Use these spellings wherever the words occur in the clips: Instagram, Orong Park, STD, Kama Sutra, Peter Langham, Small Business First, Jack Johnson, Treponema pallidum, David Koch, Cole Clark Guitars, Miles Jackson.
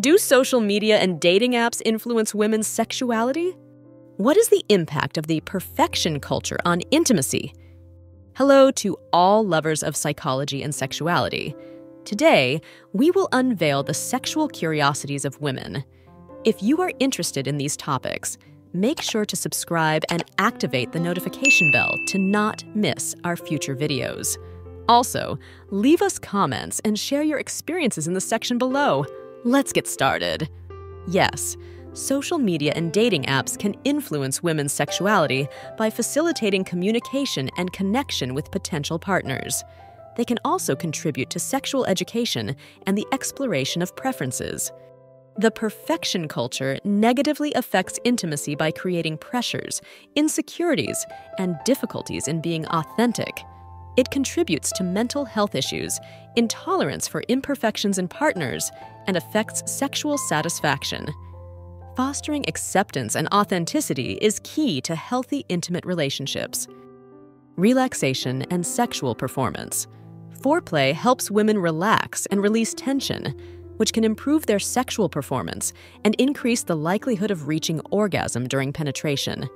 Do social media and dating apps influence women's sexuality? What is the impact of the perfection culture on intimacy? Hello to all lovers of psychology and sexuality. Today, we will unveil the sexual curiosities of women. If you are interested in these topics, make sure to subscribe and activate the notification bell to not miss our future videos. Also, leave us comments and share your experiences in the section below. Let's get started. Yes, social media and dating apps can influence women's sexuality by facilitating communication and connection with potential partners. They can also contribute to sexual education and the exploration of preferences. The perfection culture negatively affects intimacy by creating pressures, insecurities, and difficulties in being authentic. It contributes to mental health issues, intolerance for imperfections in partners, and affects sexual satisfaction. Fostering acceptance and authenticity is key to healthy, intimate relationships. Relaxation and sexual performance. Foreplay helps women relax and release tension, which can improve their sexual performance and increase the likelihood of reaching orgasm during penetration.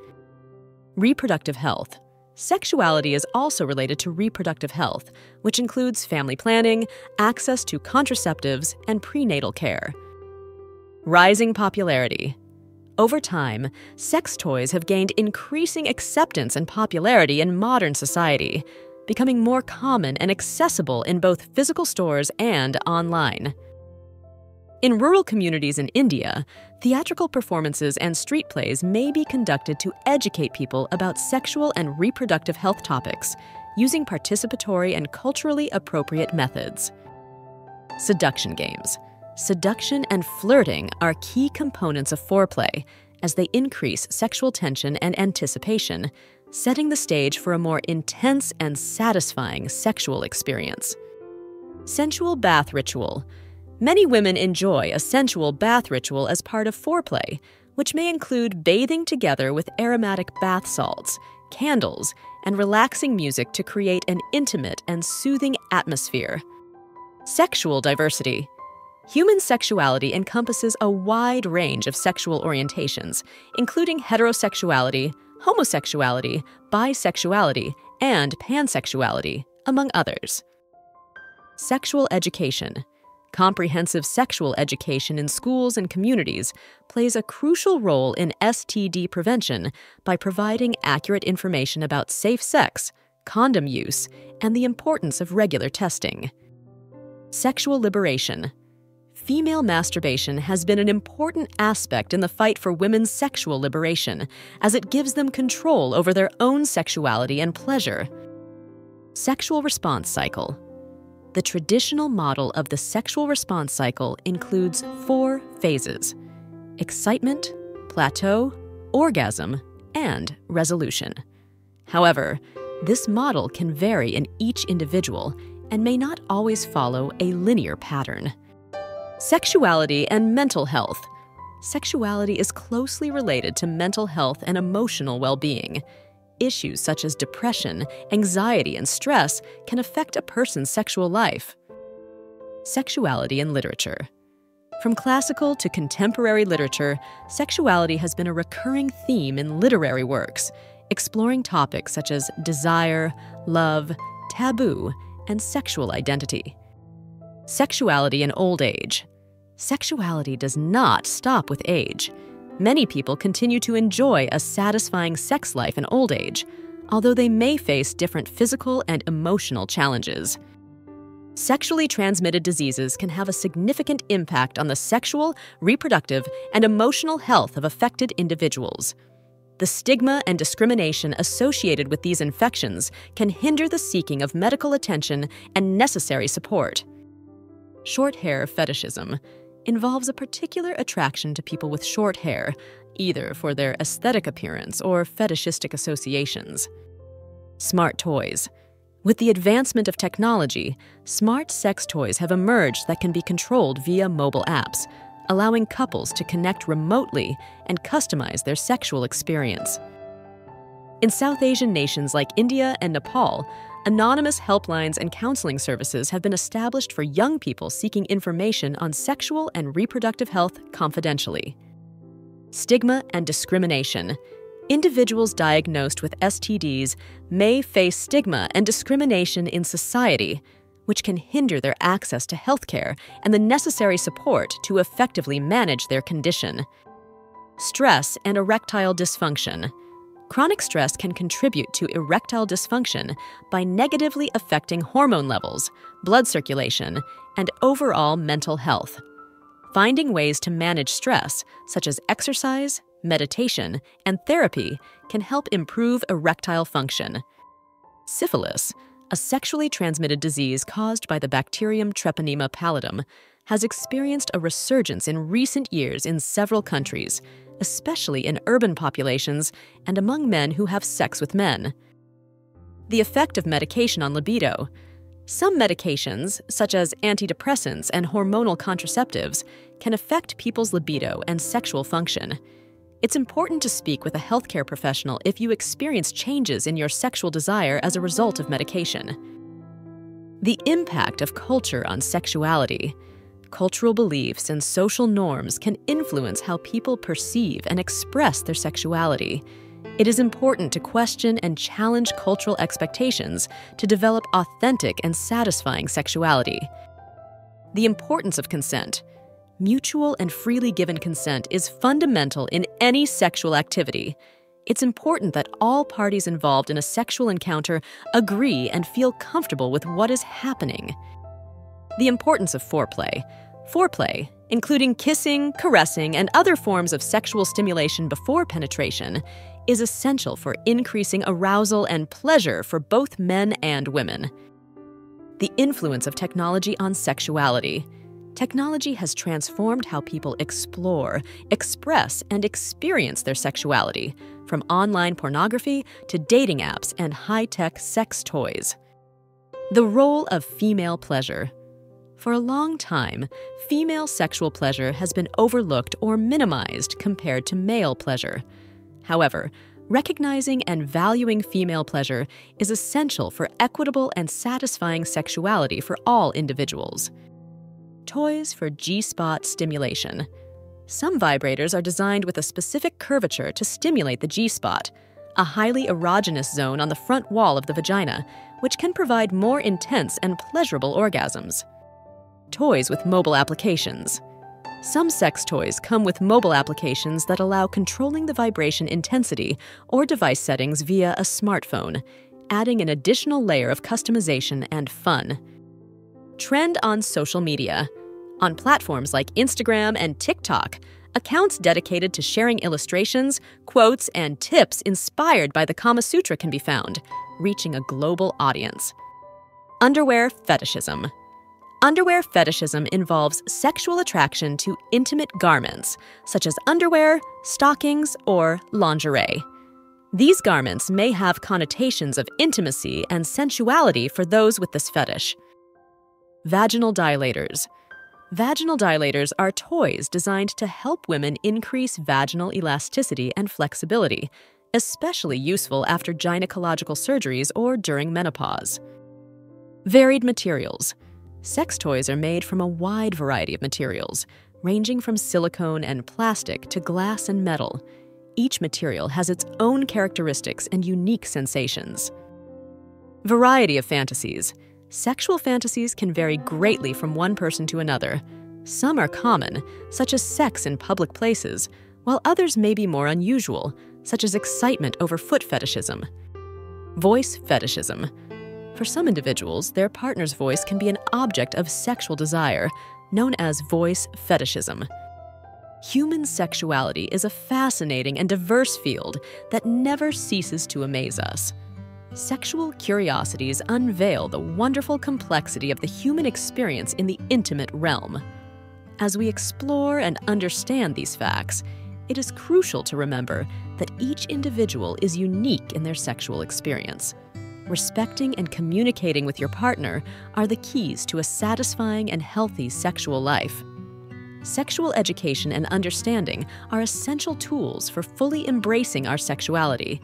Reproductive health. Sexuality is also related to reproductive health, which includes family planning, access to contraceptives, and prenatal care. Rising popularity. Over time, sex toys have gained increasing acceptance and popularity in modern society, becoming more common and accessible in both physical stores and online. In rural communities in India, theatrical performances and street plays may be conducted to educate people about sexual and reproductive health topics, using participatory and culturally appropriate methods. Seduction games. Seduction and flirting are key components of foreplay, as they increase sexual tension and anticipation, setting the stage for a more intense and satisfying sexual experience. Sensual bath ritual. Many women enjoy a sensual bath ritual as part of foreplay, which may include bathing together with aromatic bath salts, candles, and relaxing music to create an intimate and soothing atmosphere. Sexual diversity. Human sexuality encompasses a wide range of sexual orientations, including heterosexuality, homosexuality, bisexuality, and pansexuality, among others. Sexual education. Comprehensive sexual education in schools and communities plays a crucial role in STD prevention by providing accurate information about safe sex, condom use, and the importance of regular testing. Sexual liberation. Female masturbation has been an important aspect in the fight for women's sexual liberation, as it gives them control over their own sexuality and pleasure. Sexual response cycle. The traditional model of the sexual response cycle includes 4 phases: excitement, plateau, orgasm, and resolution. However, this model can vary in each individual and may not always follow a linear pattern. Sexuality and mental health. Sexuality is closely related to mental health and emotional well-being. Issues such as depression, anxiety, and stress can affect a person's sexual life. Sexuality and literature. From classical to contemporary literature, sexuality has been a recurring theme in literary works, exploring topics such as desire, love, taboo, and sexual identity. Sexuality in old age. Sexuality does not stop with age. Many people continue to enjoy a satisfying sex life in old age, although they may face different physical and emotional challenges. Sexually transmitted diseases can have a significant impact on the sexual, reproductive, and emotional health of affected individuals. The stigma and discrimination associated with these infections can hinder the seeking of medical attention and necessary support. Short hair fetishism involves a particular attraction to people with short hair, either for their aesthetic appearance or fetishistic associations. Smart toys. With the advancement of technology, smart sex toys have emerged that can be controlled via mobile apps, allowing couples to connect remotely and customize their sexual experience. In South Asian nations like India and Nepal, Anonymous helplines and counseling services have been established for young people seeking information on sexual and reproductive health confidentially. Stigma and discrimination. Individuals diagnosed with STDs may face stigma and discrimination in society, which can hinder their access to healthcare and the necessary support to effectively manage their condition. Stress and erectile dysfunction. Chronic stress can contribute to erectile dysfunction by negatively affecting hormone levels, blood circulation, and overall mental health. Finding ways to manage stress, such as exercise, meditation, and therapy, can help improve erectile function. Syphilis, a sexually transmitted disease caused by the bacterium Treponema pallidum, has experienced a resurgence in recent years in several countries, especially in urban populations and among men who have sex with men. The effect of medication on libido. Some medications, such as antidepressants and hormonal contraceptives, can affect people's libido and sexual function. It's important to speak with a healthcare professional if you experience changes in your sexual desire as a result of medication. The impact of culture on sexuality. Cultural beliefs and social norms can influence how people perceive and express their sexuality. It is important to question and challenge cultural expectations to develop authentic and satisfying sexuality. The importance of consent. Mutual and freely given consent is fundamental in any sexual activity. It's important that all parties involved in a sexual encounter agree and feel comfortable with what is happening. The importance of foreplay. Foreplay, including kissing, caressing, and other forms of sexual stimulation before penetration, is essential for increasing arousal and pleasure for both men and women. The influence of technology on sexuality. Technology has transformed how people explore, express, and experience their sexuality, from online pornography to dating apps and high-tech sex toys. The role of female pleasure. For a long time, female sexual pleasure has been overlooked or minimized compared to male pleasure. However, recognizing and valuing female pleasure is essential for equitable and satisfying sexuality for all individuals. Toys for G-spot stimulation. Some vibrators are designed with a specific curvature to stimulate the G-spot, a highly erogenous zone on the front wall of the vagina, which can provide more intense and pleasurable orgasms. Toys with mobile applications. Some sex toys come with mobile applications that allow controlling the vibration intensity or device settings via a smartphone, adding an additional layer of customization and fun. Trend on social media. On platforms like Instagram and TikTok, accounts dedicated to sharing illustrations, quotes, and tips inspired by the Kama Sutra can be found, reaching a global audience. Underwear fetishism. Underwear fetishism involves sexual attraction to intimate garments, such as underwear, stockings, or lingerie. These garments may have connotations of intimacy and sensuality for those with this fetish. Vaginal dilators. Vaginal dilators are toys designed to help women increase vaginal elasticity and flexibility, especially useful after gynecological surgeries or during menopause. Varied materials. Sex toys are made from a wide variety of materials, ranging from silicone and plastic to glass and metal. Each material has its own characteristics and unique sensations. Variety of fantasies. Sexual fantasies can vary greatly from one person to another. Some are common, such as sex in public places, while others may be more unusual, such as excitement over foot fetishism. Voice fetishism. For some individuals, their partner's voice can be an object of sexual desire, known as voice fetishism. Human sexuality is a fascinating and diverse field that never ceases to amaze us. Sexual curiosities unveil the wonderful complexity of the human experience in the intimate realm. As we explore and understand these facts, it is crucial to remember that each individual is unique in their sexual experience. Respecting and communicating with your partner are the keys to a satisfying and healthy sexual life. Sexual education and understanding are essential tools for fully embracing our sexuality.